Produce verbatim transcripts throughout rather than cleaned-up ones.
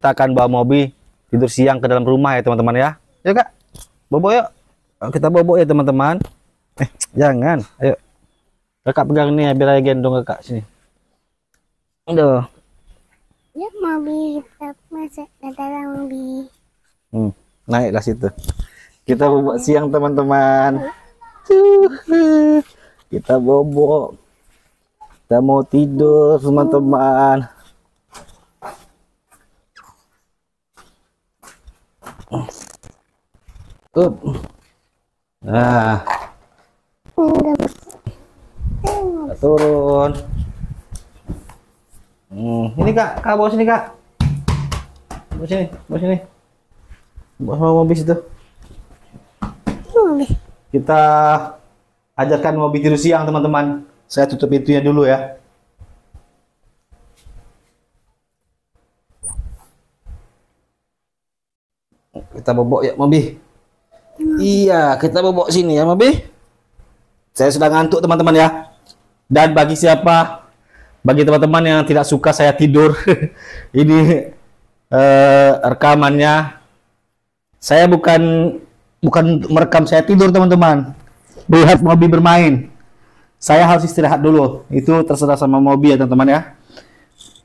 Kita akan bawa Mobi tidur siang ke dalam rumah ya teman-teman ya. Ya kak, bobo yuk. Kita bobo ya teman-teman. Eh jangan, ayo. Kakak pegang nih ya, biar saya gendong kakak sini. Aduh. Ya Mobi, kita masuk ke dalam Mobi. Hmm, naiklah situ. Kita bobo siang teman-teman. Kita bobo. Kita mau tidur teman-teman. Up. Nah. Kita turun. Hmm, ini Kak, Kak bawa sini Kak. Bawa sini, bawa sini. Bawa sama Mobi situ. Kita ajarkan Mobi tidur siang teman-teman. Saya tutup pintunya dulu ya. Kita bobok ya Mobi. Iya, kita bobok sini ya Mobi. Saya sudah ngantuk teman-teman ya. Dan bagi siapa, bagi teman-teman yang tidak suka saya tidur, ini eh, rekamannya. Saya bukan bukan merekam saya tidur teman-teman. Lihat Mobi bermain. Saya harus istirahat dulu. Itu terserah sama Mobi ya teman-teman ya.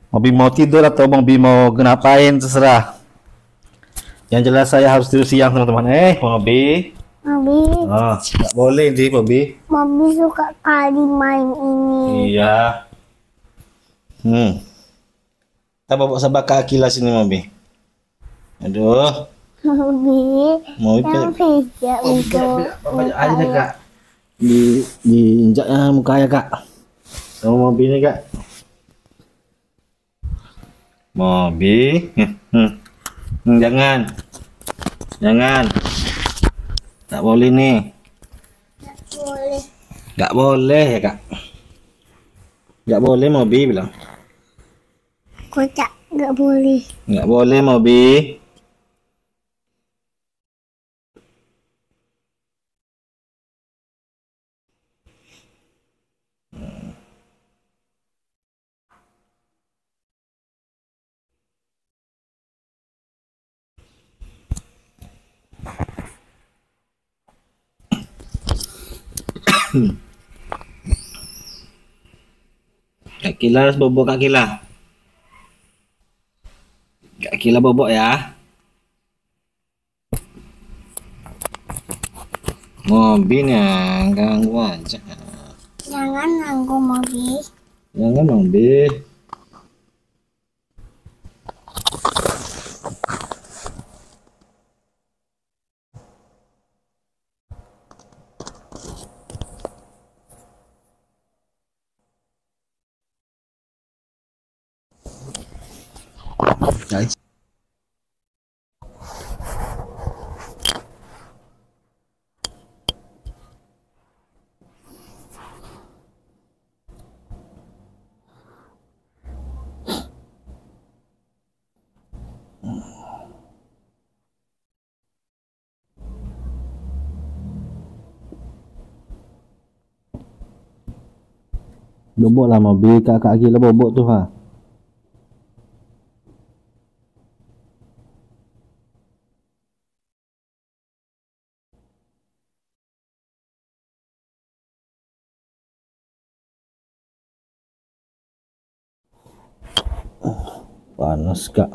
Mobi mau tidur atau Mobi mau ngapain terserah. Yang jelas saya harus tidur siang teman-teman. Eh Mobi. Mobi. Oh, nggak boleh sih Mobi. Mobi suka kali main ini. Iya. Hmm. Kita bawa sama Kak Kila sini Mobi. Aduh. Mobi. Mobi. Banyak aja Kak. Di diinjaknya mukanya Kak sama Mobi ini Kak. Mobi hmm, jangan jangan tak boleh nih, nggak boleh nggak boleh ya Kak, nggak boleh Mobi bilang kocak, nggak boleh nggak boleh Mobi. Kak Kila harus bobok Kak Kila. Kak Kila bobok ya. Mobi yang ganggu aja. Jangan ganggu Mobi. Jangan Mobi. Bobok lah Mobi, kakak Kila bobok tuh ha. Panas Kak.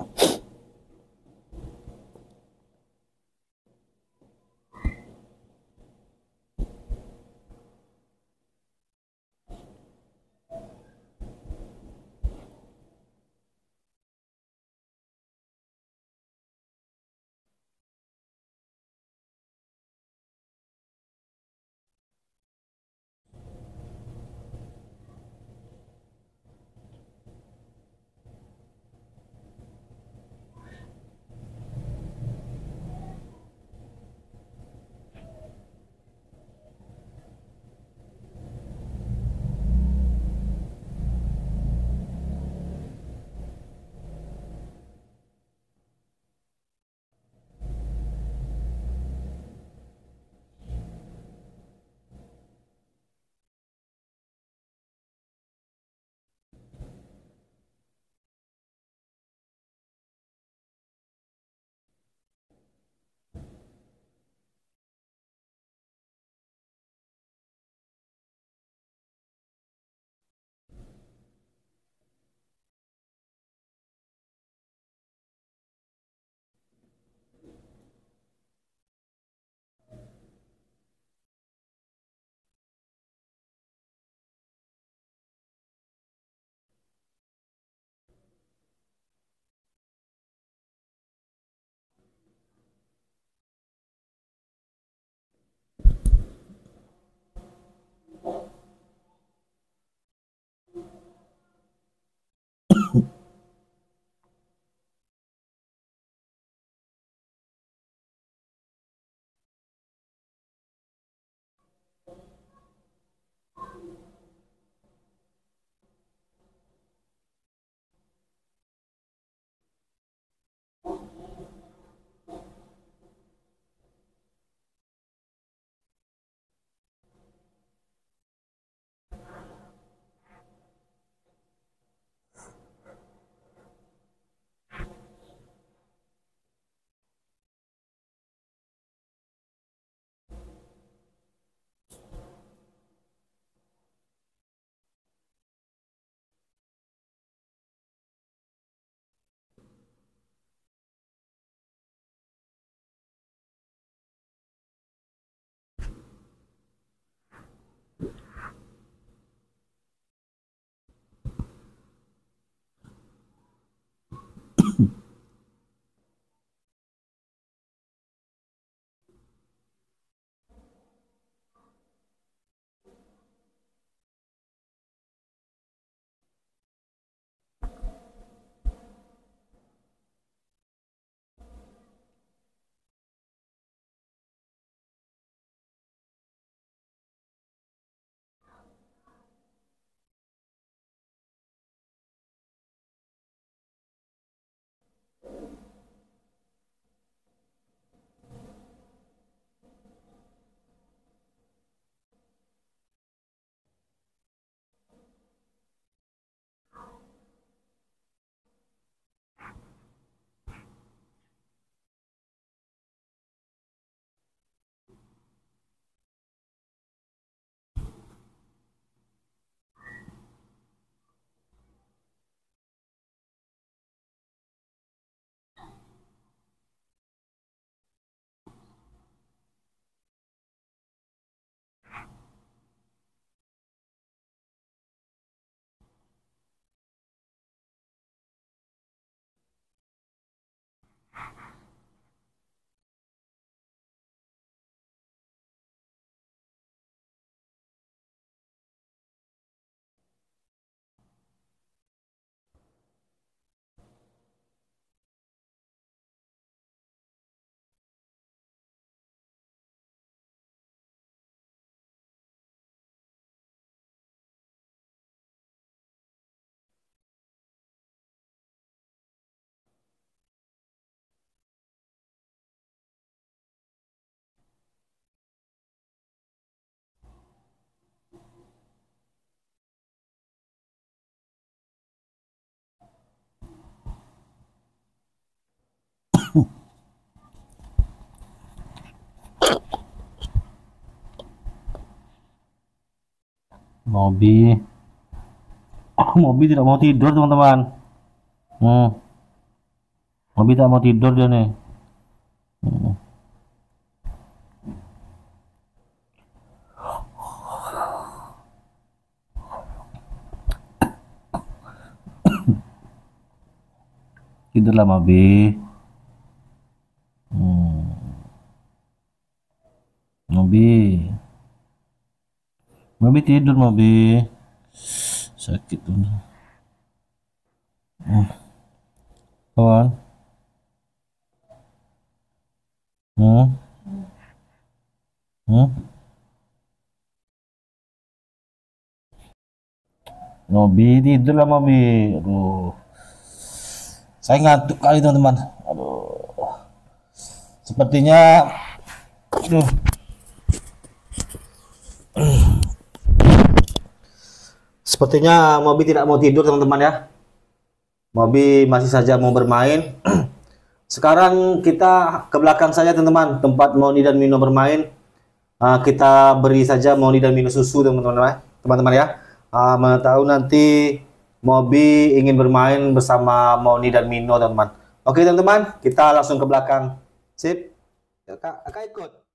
Mobi. Oh, Mobi tidak mau tidur teman-teman. hmm. Mobi tidak mau tidur dia nih. hmm. Tidurlah Mobi. hmm. Mobi Mobi tidur Mobi. Sakit tuh. hmm. Kawan. hmm. hmm. Mobi tidurlah Mobi. Aduh, saya ngantuk kali teman-teman. Aduh, sepertinya aduh. Sepertinya Mobi tidak mau tidur teman-teman ya. Mobi masih saja mau bermain. Sekarang kita ke belakang saja teman-teman, tempat Moni dan Mino bermain. Uh, kita beri saja Moni dan Mino susu teman-teman teman-teman ya. Uh, mana tahu nanti Mobi ingin bermain bersama Moni dan Mino teman-teman. Oke teman-teman, kita langsung ke belakang. Sip, kakak ikut.